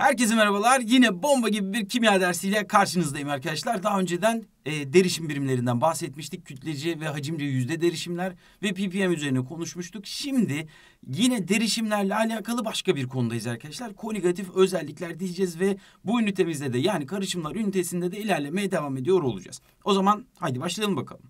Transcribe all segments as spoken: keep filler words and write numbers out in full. Herkese merhabalar. Yine bomba gibi bir kimya dersiyle karşınızdayım arkadaşlar. Daha önceden e, derişim birimlerinden bahsetmiştik. Kütlece ve hacimce yüzde derişimler ve ppm üzerine konuşmuştuk. Şimdi yine derişimlerle alakalı başka bir konudayız arkadaşlar. Koligatif özellikler diyeceğiz ve bu ünitemizde de yani karışımlar ünitesinde de ilerlemeye devam ediyor olacağız. O zaman haydi başlayalım bakalım.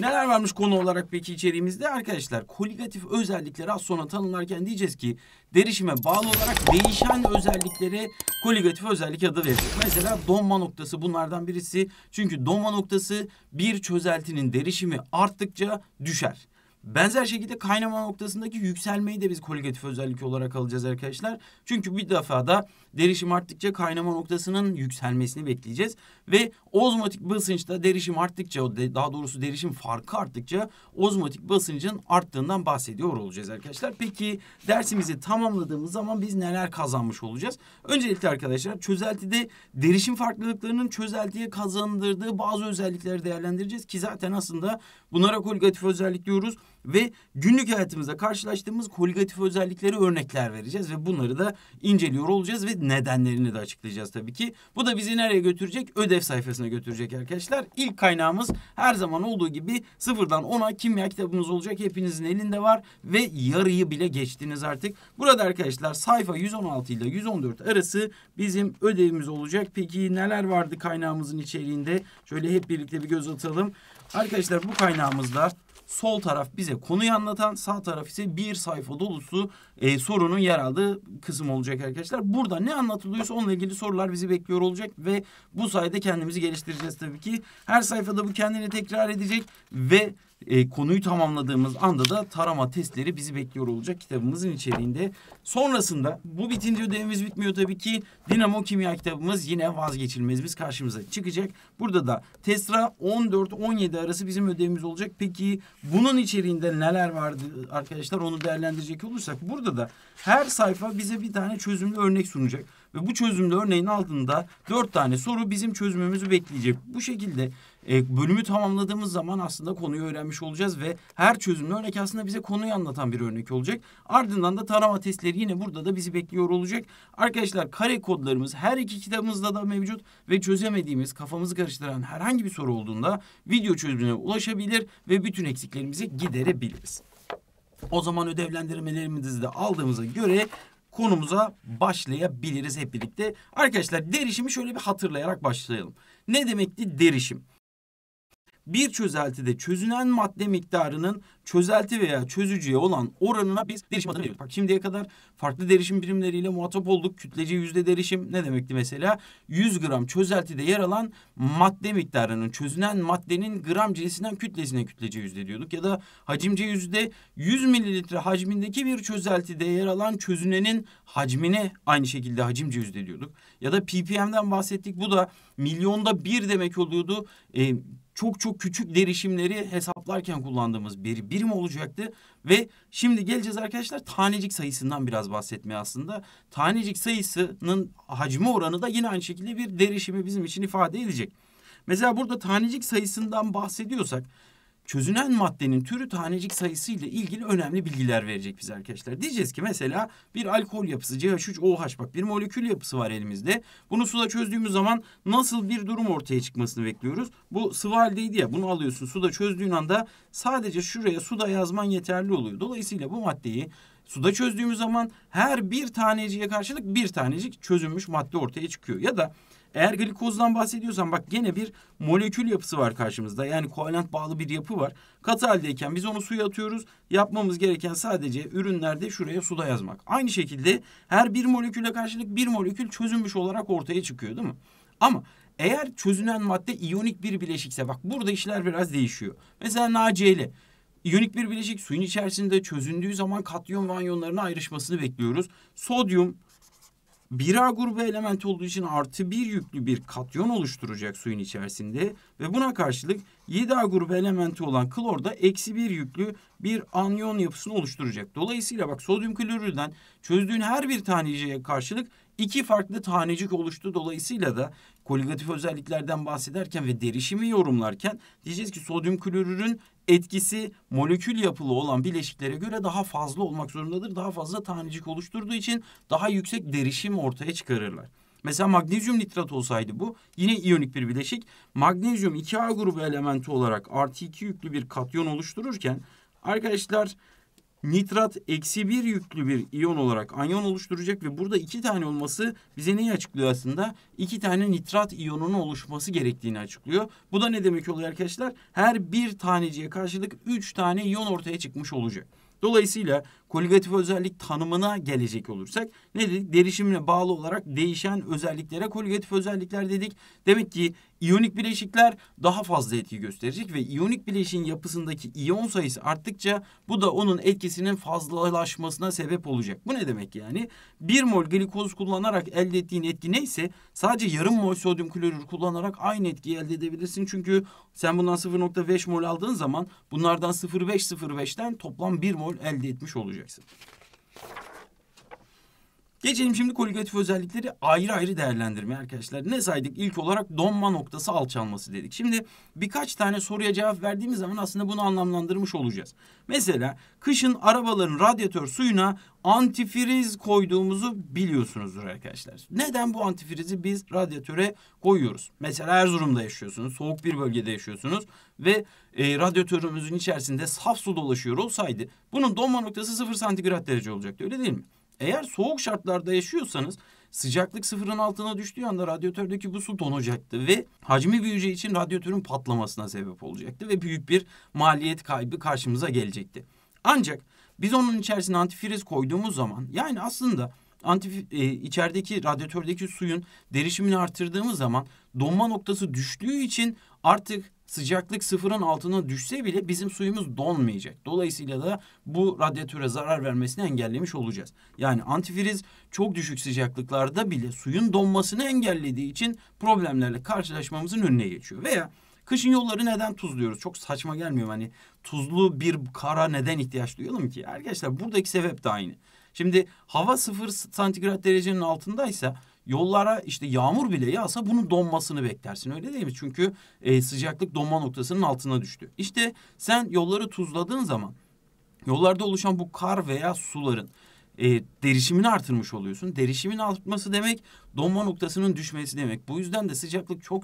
Neler varmış konu olarak peki içeriğimizde? Arkadaşlar koligatif özellikleri az sonra tanımlarken diyeceğiz ki derişime bağlı olarak değişen özelliklere koligatif özellik adı vereceğiz. Mesela donma noktası bunlardan birisi. Çünkü donma noktası bir çözeltinin derişimi arttıkça düşer. Benzer şekilde kaynama noktasındaki yükselmeyi de biz koligatif özellik olarak alacağız arkadaşlar. Çünkü bir defa da derişim arttıkça kaynama noktasının yükselmesini bekleyeceğiz. Ve ozmotik basınçta derişim arttıkça, daha doğrusu derişim farkı arttıkça ozmotik basıncın arttığından bahsediyor olacağız arkadaşlar. Peki dersimizi tamamladığımız zaman biz neler kazanmış olacağız? Öncelikle arkadaşlar çözeltide derişim farklılıklarının çözeltiye kazandırdığı bazı özellikleri değerlendireceğiz. Ki zaten aslında bunlara koligatif özellik diyoruz. Ve günlük hayatımızda karşılaştığımız koligatif özellikleri örnekler vereceğiz ve bunları da inceliyor olacağız ve nedenlerini de açıklayacağız tabii ki. Bu da bizi nereye götürecek? Ödev sayfasına götürecek arkadaşlar. İlk kaynağımız her zaman olduğu gibi sıfırdan ona kimya kitabımız olacak. Hepinizin elinde var ve yarıyı bile geçtiniz artık. Burada arkadaşlar sayfa yüz on altı ile yüz on dört arası bizim ödevimiz olacak. Peki neler vardı kaynağımızın içeriğinde? Şöyle hep birlikte bir göz atalım. Arkadaşlar bu kaynağımızda sol taraf bize konuyu anlatan, sağ taraf ise bir sayfa dolusu e, sorunun yer aldığı kısım olacak arkadaşlar. Burada ne anlatılıyorsa onunla ilgili sorular bizi bekliyor olacak ve bu sayede kendimizi geliştireceğiz tabii ki. Her sayfada bu kendini tekrar edecek ve e, konuyu tamamladığımız anda da tarama testleri bizi bekliyor olacak kitabımızın içeriğinde. Sonrasında bu bitince ödevimiz bitmiyor tabii ki. Dinamo kimya kitabımız yine vazgeçilmezimiz karşımıza çıkacak. Burada da Tesra on dört on yedi arası bizim ödevimiz olacak. Peki bunun içeriğinde neler vardı arkadaşlar, onu değerlendirecek olursak burada da her sayfa bize bir tane çözümlü örnek sunacak. Ve bu çözümlü örneğin altında dört tane soru bizim çözümümüzü bekleyecek. Bu şekilde e, bölümü tamamladığımız zaman aslında konuyu öğrenmiş olacağız ve her çözümlü örnek aslında bize konuyu anlatan bir örnek olacak. Ardından da tarama testleri yine burada da bizi bekliyor olacak. Arkadaşlar kare kodlarımız her iki kitabımızda da mevcut ve çözemediğimiz, kafamızı karıştıran herhangi bir soru olduğunda video çözümüne ulaşabilir ve bütün eksiklerimizi giderebiliriz. O zaman ödevlendirmelerimizi de aldığımıza göre konumuza başlayabiliriz hep birlikte. Arkadaşlar derişimi şöyle bir hatırlayarak başlayalım. Ne demekti derişim? Bir çözeltide çözünen madde miktarının çözelti veya çözücüye olan oranına biz derişim adını veriyoruz. Bak şimdiye kadar farklı derişim birimleriyle muhatap olduk. Kütlece yüzde derişim ne demekti mesela? yüz gram çözeltide yer alan madde miktarının çözünen maddenin gram cinsinden kütlesine kütlece yüzde diyorduk. Ya da hacimce yüzde, yüz mililitre hacmindeki bir çözeltide yer alan çözünenin hacmine aynı şekilde hacimce yüzde diyorduk. Ya da ppm'den bahsettik. Bu da milyonda bir demek oluyordu. E, Çok çok küçük derişimleri hesaplarken kullandığımız bir birim olacaktı. Ve şimdi geleceğiz arkadaşlar tanecik sayısından biraz bahsetmeye aslında. Tanecik sayısının hacmi oranı da yine aynı şekilde bir derişimi bizim için ifade edecek. Mesela burada tanecik sayısından bahsediyorsak çözünen maddenin türü tanecik sayısıyla ilgili önemli bilgiler verecek bize arkadaşlar. Diyeceğiz ki mesela bir alkol yapısı C H üç O H, bak bir molekül yapısı var elimizde. Bunu suda çözdüğümüz zaman nasıl bir durum ortaya çıkmasını bekliyoruz. Bu sıvı haldeydi ya, bunu alıyorsun suda çözdüğün anda sadece şuraya suda yazman yeterli oluyor. Dolayısıyla bu maddeyi suda çözdüğümüz zaman her bir taneciğe karşılık bir tanecik çözünmüş madde ortaya çıkıyor. Ya da eğer glikozdan bahsediyorsan bak gene bir molekül yapısı var karşımızda. Yani kovalent bağlı bir yapı var. Katı haldeyken biz onu suya atıyoruz. Yapmamız gereken sadece ürünlerde şuraya suda yazmak. Aynı şekilde her bir moleküle karşılık bir molekül çözünmüş olarak ortaya çıkıyor değil mi? Ama eğer çözünen madde iyonik bir bileşikse bak burada işler biraz değişiyor. Mesela NaCl. İyonik bir bileşik suyun içerisinde çözündüğü zaman katyon ve anyonlarına ayrışmasını bekliyoruz. Sodyum bir A grubu elementi olduğu için artı bir yüklü bir katyon oluşturacak suyun içerisinde ve buna karşılık yedi A grubu elementi olan klor da eksi bir yüklü bir anyon yapısını oluşturacak. Dolayısıyla bak sodyum klorürden çözdüğün her bir taneciğe karşılık iki farklı tanecik oluştu. Dolayısıyla da koligatif özelliklerden bahsederken ve derişimi yorumlarken diyeceğiz ki sodyum klorürün etkisi molekül yapılı olan bileşiklere göre daha fazla olmak zorundadır. Daha fazla tanecik oluşturduğu için daha yüksek derişim ortaya çıkarırlar. Mesela magnezyum nitrat olsaydı bu yine iyonik bir bileşik. Magnezyum iki A grubu elementi olarak artı iki yüklü bir katyon oluştururken arkadaşlar nitrat eksi bir yüklü bir iyon olarak anyon oluşturacak ve burada iki tane olması bize neyi açıklıyor aslında? İki tane nitrat iyonunun oluşması gerektiğini açıklıyor. Bu da ne demek oluyor arkadaşlar? Her bir taneciye karşılık üç tane iyon ortaya çıkmış olacak. Dolayısıyla koligatif özellik tanımına gelecek olursak ne dedik? Derişimle bağlı olarak değişen özelliklere koligatif özellikler dedik. Demek ki iyonik bileşikler daha fazla etki gösterecek ve iyonik bileşiğin yapısındaki iyon sayısı arttıkça bu da onun etkisinin fazlalaşmasına sebep olacak. Bu ne demek yani? bir mol glikoz kullanarak elde ettiğin etki neyse sadece yarım mol sodyum klorür kullanarak aynı etkiyi elde edebilirsin. Çünkü sen bundan sıfır nokta beş mol aldığın zaman bunlardan sıfır nokta beş sıfır beş'ten toplam bir mol elde etmiş olacaksın. Geçelim şimdi koligatif özellikleri ayrı ayrı değerlendirmeye arkadaşlar. Ne saydık? İlk olarak donma noktası alçalması dedik. Şimdi birkaç tane soruya cevap verdiğimiz zaman aslında bunu anlamlandırmış olacağız. Mesela kışın arabaların radyatör suyuna antifriz koyduğumuzu biliyorsunuzdur arkadaşlar. Neden bu antifrizi biz radyatöre koyuyoruz? Mesela Erzurum'da yaşıyorsunuz, soğuk bir bölgede yaşıyorsunuz ve e, radyatörümüzün içerisinde saf su dolaşıyor olsaydı bunun donma noktası sıfır santigrat derece olacaktı, öyle değil mi? Eğer soğuk şartlarda yaşıyorsanız sıcaklık sıfırın altına düştüğü anda radyatördeki bu su donacaktı ve hacmi büyüyeceği için radyatörün patlamasına sebep olacaktı ve büyük bir maliyet kaybı karşımıza gelecekti. Ancak biz onun içerisine antifriz koyduğumuz zaman yani aslında antifriz, e, içerideki radyatördeki suyun derişimini artırdığımız zaman donma noktası düştüğü için artık sıcaklık sıfırın altına düşse bile bizim suyumuz donmayacak. Dolayısıyla da bu radyatöre zarar vermesini engellemiş olacağız. Yani antifriz çok düşük sıcaklıklarda bile suyun donmasını engellediği için problemlerle karşılaşmamızın önüne geçiyor. Veya kışın yolları neden tuzluyoruz? Çok saçma gelmiyor mu? Hani tuzlu bir kara neden ihtiyaç duyalım ki? Arkadaşlar buradaki sebep de aynı. Şimdi hava sıfır santigrat derecenin altındaysa yollara işte yağmur bile yağsa bunun donmasını beklersin, öyle değil mi? Çünkü e, sıcaklık donma noktasının altına düştü. İşte sen yolları tuzladığın zaman yollarda oluşan bu kar veya suların e, derişimini artırmış oluyorsun. Derişimin artması demek donma noktasının düşmesi demek. Bu yüzden de sıcaklık çok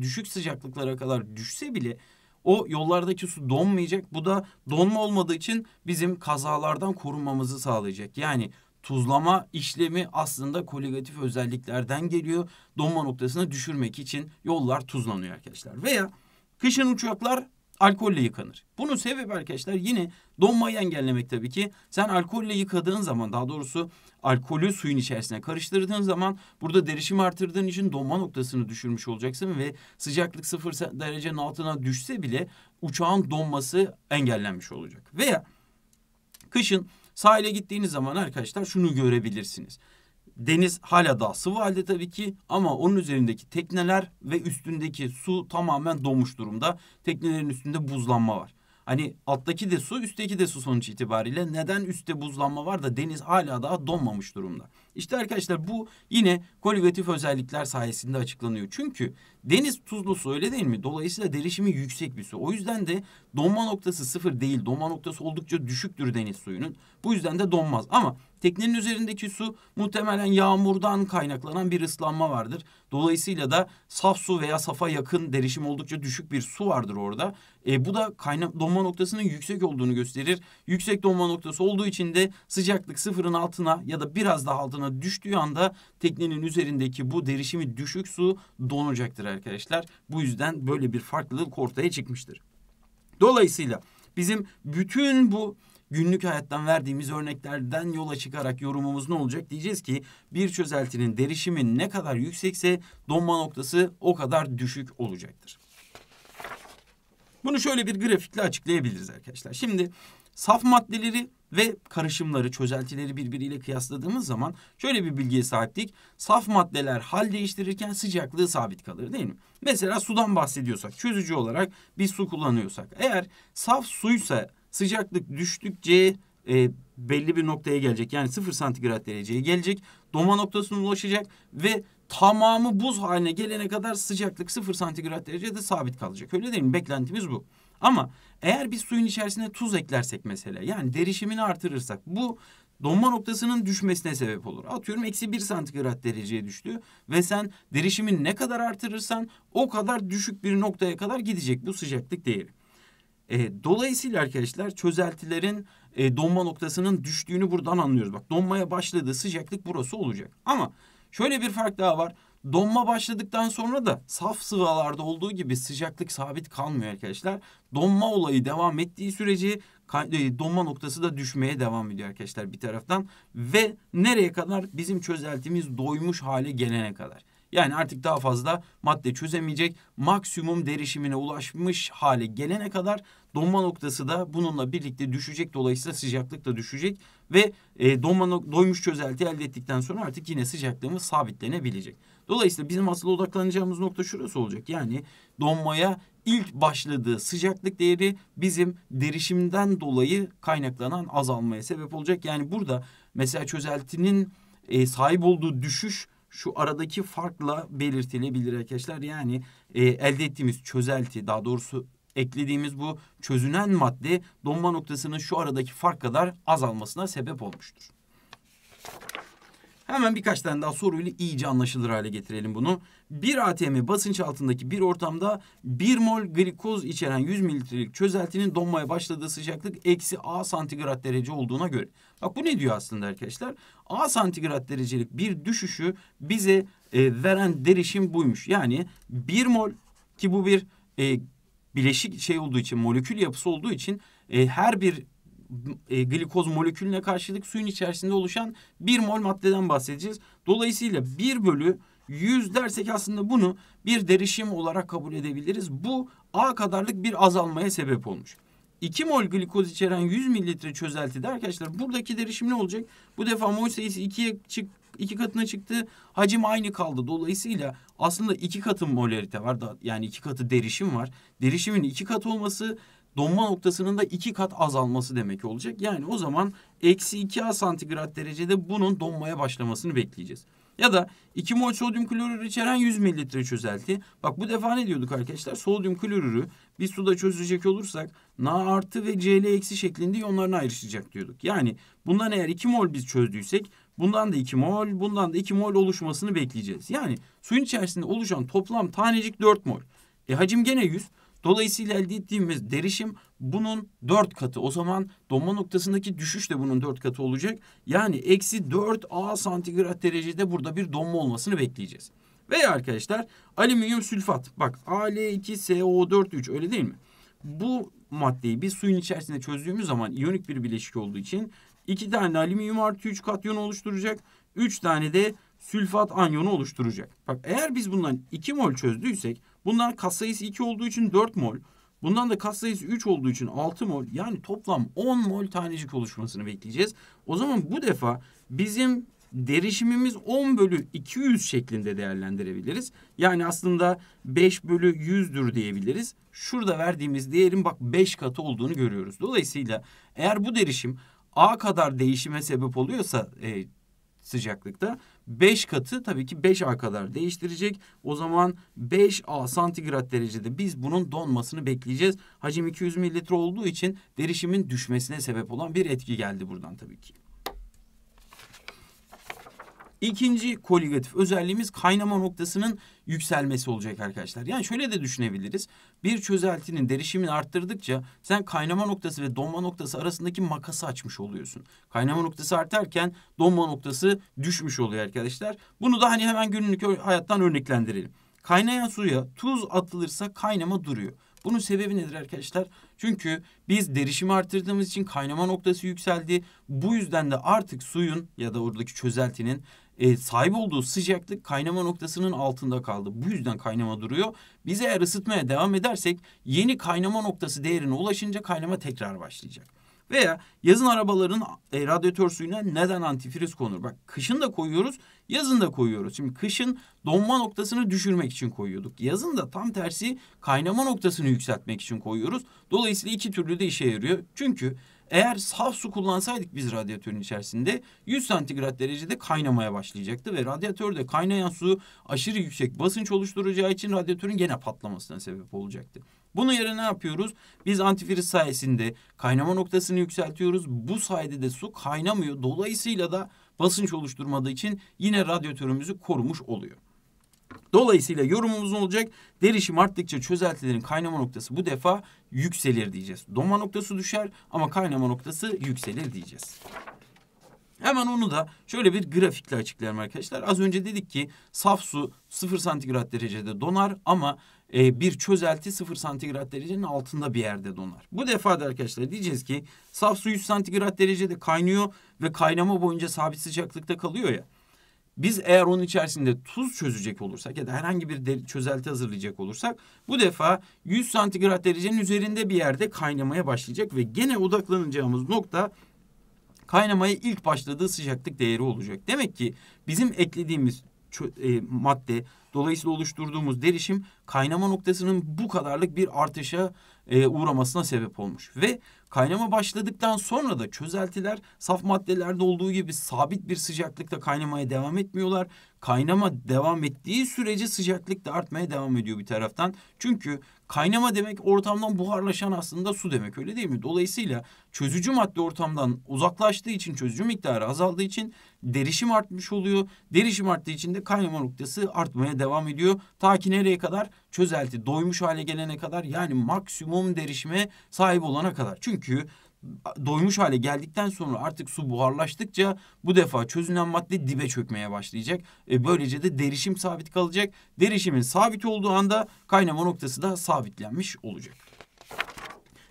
düşük sıcaklıklara kadar düşse bile o yollardaki su donmayacak. Bu da donma olmadığı için bizim kazalardan korunmamızı sağlayacak. Yani tuzlama işlemi aslında koligatif özelliklerden geliyor. Donma noktasını düşürmek için yollar tuzlanıyor arkadaşlar. Veya kışın uçaklar alkolle yıkanır. Bunun sebebi arkadaşlar yine donmayı engellemek tabii ki. Sen alkolle yıkadığın zaman, daha doğrusu alkolü suyun içerisine karıştırdığın zaman burada derişimi artırdığın için donma noktasını düşürmüş olacaksın ve sıcaklık sıfır derecenin altına düşse bile uçağın donması engellenmiş olacak. Veya kışın sahile gittiğiniz zaman arkadaşlar şunu görebilirsiniz. Deniz hala daha sıvı halde tabii ki ama onun üzerindeki tekneler ve üstündeki su tamamen donmuş durumda. Teknelerin üstünde buzlanma var. Hani alttaki de su, üstteki de su sonuç itibariyle. Neden üstte buzlanma var da deniz hala daha donmamış durumda? İşte arkadaşlar bu yine koligatif özellikler sayesinde açıklanıyor. Çünkü deniz tuzlu su, öyle değil mi? Dolayısıyla derişimi yüksek bir su. O yüzden de donma noktası sıfır değil. Donma noktası oldukça düşüktür deniz suyunun. Bu yüzden de donmaz. Ama teknenin üzerindeki su muhtemelen yağmurdan kaynaklanan bir ıslanma vardır. Dolayısıyla da saf su veya safa yakın derişim oldukça düşük bir su vardır orada. E, bu da kaynak donma noktasının yüksek olduğunu gösterir. Yüksek donma noktası olduğu için de sıcaklık sıfırın altına ya da biraz daha altına düştüğü anda teknenin üzerindeki bu derişimi düşük su donacaktır arkadaşlar. Bu yüzden böyle bir farklılık ortaya çıkmıştır. Dolayısıyla bizim bütün bu günlük hayattan verdiğimiz örneklerden yola çıkarak yorumumuz ne olacak? Diyeceğiz ki bir çözeltinin derişimi ne kadar yüksekse donma noktası o kadar düşük olacaktır. Bunu şöyle bir grafikle açıklayabiliriz arkadaşlar. Şimdi saf maddeleri ve karışımları, çözeltileri birbiriyle kıyasladığımız zaman şöyle bir bilgiye sahiptik. Saf maddeler hal değiştirirken sıcaklığı sabit kalır, değil mi? Mesela sudan bahsediyorsak, çözücü olarak bir su kullanıyorsak, eğer saf suysa sıcaklık düştükçe e, belli bir noktaya gelecek. Yani sıfır santigrat dereceye gelecek. Donma noktasına ulaşacak ve tamamı buz haline gelene kadar sıcaklık sıfır santigrat derecede sabit kalacak. Öyle değil mi? Beklentimiz bu. Ama eğer biz suyun içerisine tuz eklersek mesela, yani derişimini artırırsak, bu donma noktasının düşmesine sebep olur. Atıyorum eksi bir santigrat dereceye düştü ve sen derişimi ne kadar artırırsan o kadar düşük bir noktaya kadar gidecek bu sıcaklık değeri. E, dolayısıyla arkadaşlar çözeltilerin e, donma noktasının düştüğünü buradan anlıyoruz. Bak, donmaya başladığı sıcaklık burası olacak. Ama şöyle bir fark daha var. Donma başladıktan sonra da saf sıvalarda olduğu gibi sıcaklık sabit kalmıyor arkadaşlar. Donma olayı devam ettiği sürece donma noktası da düşmeye devam ediyor arkadaşlar bir taraftan. Ve nereye kadar? Bizim çözeltimiz doymuş hale gelene kadar. Yani artık daha fazla madde çözemeyecek, maksimum derişimine ulaşmış hale gelene kadar donma noktası da bununla birlikte düşecek. Dolayısıyla sıcaklık da düşecek ve e, donma, doymuş çözelti elde ettikten sonra artık yine sıcaklığımız sabitlenebilecek. Dolayısıyla bizim asıl odaklanacağımız nokta şurası olacak. Yani donmaya ilk başladığı sıcaklık değeri bizim derişimden dolayı kaynaklanan azalmaya sebep olacak. Yani burada mesela çözeltinin e, sahip olduğu düşüş şu aradaki farkla belirtilebilir arkadaşlar. Yani e, elde ettiğimiz çözelti, daha doğrusu eklediğimiz bu çözünen madde donma noktasının şu aradaki fark kadar azalmasına sebep olmuştur. Hemen birkaç tane daha soruyla iyice anlaşılır hale getirelim bunu. Bir A T M basınç altındaki bir ortamda bir mol glikoz içeren yüz mililitrelik çözeltinin donmaya başladığı sıcaklık eksi A santigrat derece olduğuna göre. Bak, bu ne diyor aslında arkadaşlar? A santigrat derecelik bir düşüşü bize e, veren derişim buymuş. Yani bir mol, ki bu bir e, bileşik şey olduğu için, molekül yapısı olduğu için e, her bir E, glikoz molekülüne karşılık suyun içerisinde oluşan bir mol maddeden bahsedeceğiz. Dolayısıyla bir bölü yüz dersek aslında bunu bir derişim olarak kabul edebiliriz. Bu A kadarlık bir azalmaya sebep olmuş. iki mol glikoz içeren yüz mililitre çözeltide arkadaşlar buradaki derişim ne olacak? Bu defa mol sayısı ikiye çık, iki katına çıktı. Hacim aynı kaldı. Dolayısıyla aslında iki katı molarite var. Da, yani iki katı derişim var. Derişimin iki katı olması donma noktasının da iki kat azalması demek olacak. Yani o zaman eksi iki A santigrat derecede bunun donmaya başlamasını bekleyeceğiz. Ya da iki mol sodyum klorür içeren yüz mililitre çözelti. Bak, bu defa ne diyorduk arkadaşlar? Sodyum klorürü biz suda çözecek olursak Na artı ve Cl eksi şeklinde iyonlarına ayrışacak diyorduk. Yani bundan eğer iki mol biz çözdüysek bundan da iki mol, bundan da iki mol oluşmasını bekleyeceğiz. Yani suyun içerisinde oluşan toplam tanecik dört mol. E hacim gene yüz. Dolayısıyla elde ettiğimiz derişim bunun dört katı. O zaman donma noktasındaki düşüş de bunun dört katı olacak. Yani eksi dört A santigrat derecede burada bir donma olmasını bekleyeceğiz. Veya arkadaşlar alüminyum sülfat. Bak, A L iki S O dört üç, öyle değil mi? Bu maddeyi biz suyun içerisinde çözdüğümüz zaman iyonik bir bileşik olduğu için iki tane alüminyum artı üç katyonu oluşturacak. üç tane de sülfat anyonu oluşturacak. Bak, eğer biz bundan iki mol çözdüysek bundan katsayısı iki olduğu için dört mol, bundan da katsayısı üç olduğu için altı mol, yani toplam on mol tanecik oluşmasını bekleyeceğiz. O zaman bu defa bizim derişimimiz on bölü iki yüz şeklinde değerlendirebiliriz. Yani aslında beş bölü yüzdür diyebiliriz. Şurada verdiğimiz değerin bak beş katı olduğunu görüyoruz. Dolayısıyla eğer bu derişim A kadar değişime sebep oluyorsa e, sıcaklıkta beş katı tabii ki beş A kadar değiştirecek. O zaman beş A santigrat derecede biz bunun donmasını bekleyeceğiz. Hacim iki yüz mililitre olduğu için derişimin düşmesine sebep olan bir etki geldi buradan tabii ki. İkinci koligatif özelliğimiz kaynama noktasının yükselmesi olacak arkadaşlar. Yani şöyle de düşünebiliriz. Bir çözeltinin derişimini arttırdıkça sen kaynama noktası ve donma noktası arasındaki makası açmış oluyorsun. Kaynama noktası artarken donma noktası düşmüş oluyor arkadaşlar. Bunu da hani hemen günlük hayattan örneklendirelim. Kaynayan suya tuz atılırsa kaynama duruyor. Bunun sebebi nedir arkadaşlar? Çünkü biz derişimi arttırdığımız için kaynama noktası yükseldi. Bu yüzden de artık suyun ya da oradaki çözeltinin e, sahip olduğu sıcaklık kaynama noktasının altında kaldı. Bu yüzden kaynama duruyor. Biz eğer ısıtmaya devam edersek yeni kaynama noktası değerine ulaşınca kaynama tekrar başlayacak. Veya yazın arabaların e, radyatör suyuna neden antifriz konur? Bak, kışın da koyuyoruz, yazın da koyuyoruz. Şimdi kışın donma noktasını düşürmek için koyuyorduk. Yazın da tam tersi kaynama noktasını yükseltmek için koyuyoruz. Dolayısıyla iki türlü de işe yarıyor. Çünkü eğer saf su kullansaydık biz radyatörün içerisinde yüz santigrat derecede kaynamaya başlayacaktı. Ve radyatörde kaynayan su aşırı yüksek basınç oluşturacağı için radyatörün gene patlamasına sebep olacaktı. Bunun yerine ne yapıyoruz? Biz antifriz sayesinde kaynama noktasını yükseltiyoruz. Bu sayede de su kaynamıyor. Dolayısıyla da basınç oluşturmadığı için yine radyatörümüzü korumuş oluyor. Dolayısıyla yorumumuz ne olacak? Derişim arttıkça çözeltilerin kaynama noktası bu defa yükselir diyeceğiz. Donma noktası düşer ama kaynama noktası yükselir diyeceğiz. Hemen onu da şöyle bir grafikle açıklayalım arkadaşlar. Az önce dedik ki saf su sıfır santigrat derecede donar ama bir çözelti sıfır santigrat derecenin altında bir yerde donar. Bu defa da arkadaşlar diyeceğiz ki saf su yüz santigrat derecede kaynıyor ve kaynama boyunca sabit sıcaklıkta kalıyor ya. Biz eğer onun içerisinde tuz çözecek olursak ya da herhangi bir çözelti hazırlayacak olursak bu defa yüz santigrat derecenin üzerinde bir yerde kaynamaya başlayacak ve gene odaklanacağımız nokta kaynamaya ilk başladığı sıcaklık değeri olacak. Demek ki bizim eklediğimiz e, madde, dolayısıyla oluşturduğumuz derişim kaynama noktasının bu kadarlık bir artışa e, uğramasına sebep olmuş. Ve kaynama başladıktan sonra da çözeltiler saf maddelerde olduğu gibi sabit bir sıcaklıkta kaynamaya devam etmiyorlar. Kaynama devam ettiği sürece sıcaklık da artmaya devam ediyor bir taraftan. Çünkü kaynama demek ortamdan buharlaşan aslında su demek, öyle değil mi? Dolayısıyla çözücü madde ortamdan uzaklaştığı için, çözücü miktarı azaldığı için derişim artmış oluyor. Derişim arttığı için de kaynama noktası artmaya devam ediyor. Ta ki nereye kadar? Çözelti doymuş hale gelene kadar, yani maksimum derişime sahip olana kadar. Çünkü doymuş hale geldikten sonra artık su buharlaştıkça bu defa çözünen madde dibe çökmeye başlayacak. E böylece de derişim sabit kalacak. Derişimin sabit olduğu anda kaynama noktası da sabitlenmiş olacak.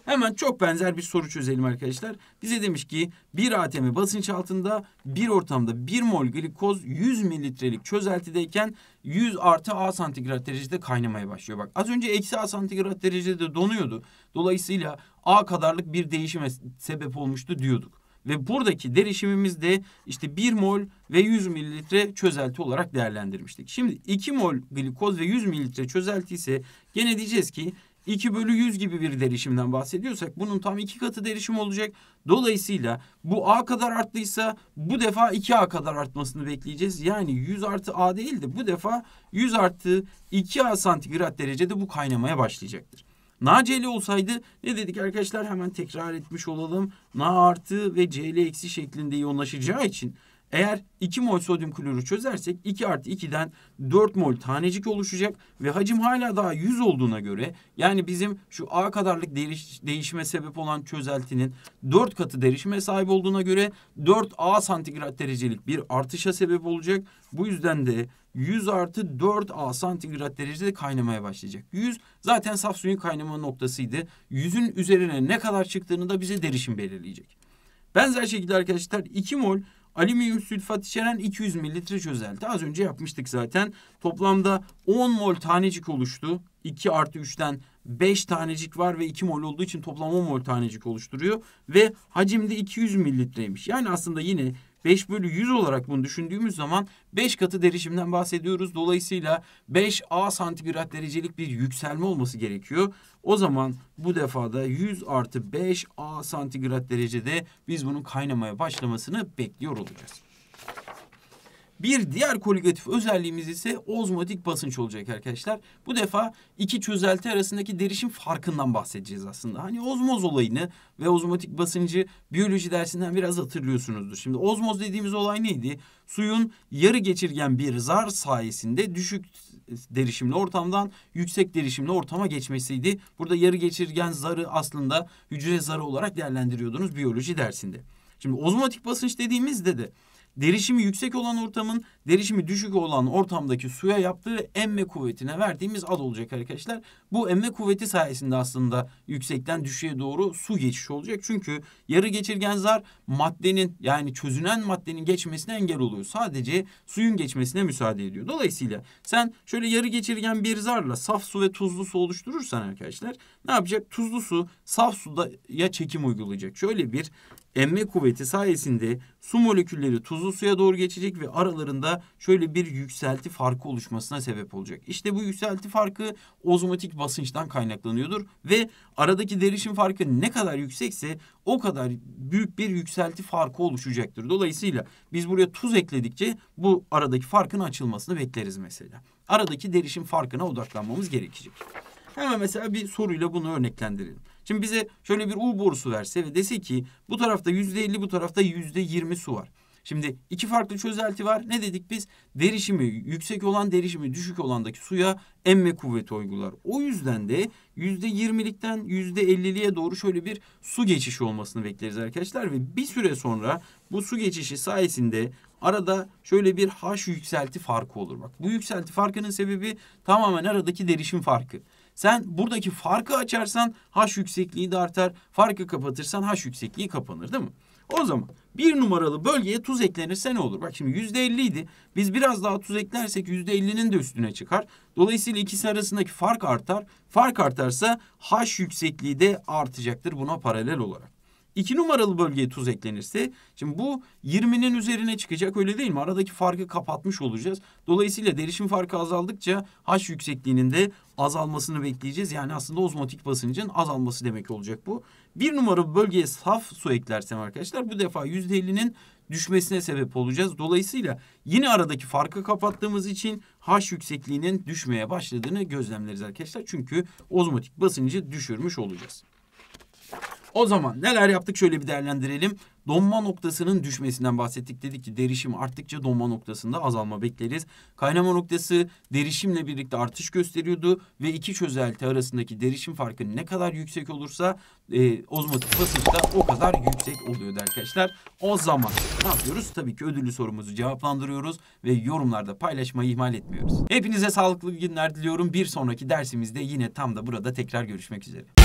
Hemen çok benzer bir soru çözelim arkadaşlar. Bize demiş ki bir atm basınç altında bir ortamda bir mol glikoz yüz mililitrelik çözeltideyken yüz artı A santigrat derecede kaynamaya başlıyor. Bak az önce eksi A santigrat derecede donuyordu. Dolayısıyla A kadarlık bir değişime sebep olmuştu diyorduk. Ve buradaki derişimimiz de işte bir mol ve yüz mililitre çözelti olarak değerlendirmiştik. Şimdi iki mol glikoz ve yüz mililitre çözelti ise gene diyeceğiz ki iki bölü yüz gibi bir derişimden bahsediyorsak bunun tam iki katı derişim olacak. Dolayısıyla bu A kadar arttıysa bu defa iki A kadar artmasını bekleyeceğiz. Yani yüz artı A değil de bu defa yüz artı iki A santigrat derecede bu kaynamaya başlayacaktır. Na Cl olsaydı ne dedik arkadaşlar, hemen tekrar etmiş olalım. Na artı ve Cl eksi şeklinde iyonlaşacağı için eğer iki mol sodyum klorür çözersek iki artı iki'den dört mol tanecik oluşacak ve hacim hala daha yüz olduğuna göre, yani bizim şu A kadarlık değiş, değişime sebep olan çözeltinin dört katı derişime sahip olduğuna göre dört A santigrat derecelik bir artışa sebep olacak. Bu yüzden de yüz artı dört A santigrat derecede kaynamaya başlayacak. yüz zaten saf suyun kaynama noktasıydı. yüzün üzerine ne kadar çıktığını da bize derişim belirleyecek. Benzer şekilde arkadaşlar iki mol alüminyum sülfat içeren iki yüz mililitre çözelti. Az önce yapmıştık zaten. Toplamda on mol tanecik oluştu. iki artı üç'ten beş tanecik var ve iki mol olduğu için toplam on mol tanecik oluşturuyor. Ve hacimde iki yüz mililitreymiş. Yani aslında yine beş bölü yüz olarak bunu düşündüğümüz zaman beş katı derişimden bahsediyoruz. Dolayısıyla beş A santigrat derecelik bir yükselme olması gerekiyor. O zaman bu defada yüz artı beş A santigrat derecede biz bunun kaynamaya başlamasını bekliyor olacağız. Bir diğer koligatif özelliğimiz ise ozmotik basınç olacak arkadaşlar. Bu defa iki çözelti arasındaki derişim farkından bahsedeceğiz aslında. Hani ozmoz olayını ve ozmotik basıncı biyoloji dersinden biraz hatırlıyorsunuzdur. Şimdi ozmoz dediğimiz olay neydi? Suyun yarı geçirgen bir zar sayesinde düşük derişimli ortamdan yüksek derişimli ortama geçmesiydi. Burada yarı geçirgen zarı aslında hücre zarı olarak değerlendiriyordunuz biyoloji dersinde. Şimdi ozmotik basınç dediğimizde de derişimi yüksek olan ortamın derişimi düşük olan ortamdaki suya yaptığı emme kuvvetine verdiğimiz ad olacak arkadaşlar. Bu emme kuvveti sayesinde aslında yüksekten düşüğe doğru su geçişi olacak. Çünkü yarı geçirgen zar maddenin, yani çözünen maddenin geçmesine engel oluyor. Sadece suyun geçmesine müsaade ediyor. Dolayısıyla sen şöyle yarı geçirgen bir zarla saf su ve tuzlu su oluşturursan arkadaşlar ne yapacak? Tuzlu su saf suya çekim uygulayacak. Şöyle bir emme kuvveti sayesinde su molekülleri tuzlu suya doğru geçecek ve aralarında şöyle bir yükselti farkı oluşmasına sebep olacak. İşte bu yükselti farkı ozmotik basınçtan kaynaklanıyordur ve aradaki derişim farkı ne kadar yüksekse o kadar büyük bir yükselti farkı oluşacaktır. Dolayısıyla biz buraya tuz ekledikçe bu aradaki farkın açılmasını bekleriz mesela. Aradaki derişim farkına odaklanmamız gerekecek. Hemen mesela bir soruyla bunu örneklendirelim. Şimdi bize şöyle bir U borusu verse ve dese ki bu tarafta yüzde elli, bu tarafta yüzde yirmi su var. Şimdi iki farklı çözelti var. Ne dedik biz? Derişimi yüksek olan, derişimi düşük olandaki suya emme kuvveti uygular. O yüzden de yüzde yirmilikten yüzde elliliğe doğru şöyle bir su geçişi olmasını bekleriz arkadaşlar. Ve bir süre sonra bu su geçişi sayesinde arada şöyle bir H yükselti farkı olur. Bak, bu yükselti farkının sebebi tamamen aradaki derişim farkı. Sen buradaki farkı açarsan H yüksekliği de artar. Farkı kapatırsan H yüksekliği kapanır, değil mi? O zaman bir numaralı bölgeye tuz eklenirse ne olur? Bak şimdi yüzde elli idi. Biz biraz daha tuz eklersek yüzde ellinin de üstüne çıkar. Dolayısıyla ikisi arasındaki fark artar. Fark artarsa H yüksekliği de artacaktır buna paralel olarak. iki numaralı bölgeye tuz eklenirse, şimdi bu yirminin üzerine çıkacak, öyle değil mi? Aradaki farkı kapatmış olacağız. Dolayısıyla derişim farkı azaldıkça H yüksekliğinin de azalmasını bekleyeceğiz. Yani aslında ozmotik basıncın azalması demek olacak bu. Bir numaralı bölgeye saf su eklersem arkadaşlar bu defa yüzde ellinin düşmesine sebep olacağız. Dolayısıyla yine aradaki farkı kapattığımız için H yüksekliğinin düşmeye başladığını gözlemleriz arkadaşlar. Çünkü ozmotik basıncı düşürmüş olacağız. O zaman neler yaptık şöyle bir değerlendirelim. Donma noktasının düşmesinden bahsettik. Dedik ki derişim arttıkça donma noktasında azalma bekleriz. Kaynama noktası derişimle birlikte artış gösteriyordu. Ve iki çözelti arasındaki derişim farkı ne kadar yüksek olursa e, ozmotik basınç da o kadar yüksek oluyordu arkadaşlar. O zaman ne yapıyoruz? Tabii ki ödüllü sorumuzu cevaplandırıyoruz ve yorumlarda paylaşmayı ihmal etmiyoruz. Hepinize sağlıklı günler diliyorum. Bir sonraki dersimizde yine tam da burada tekrar görüşmek üzere.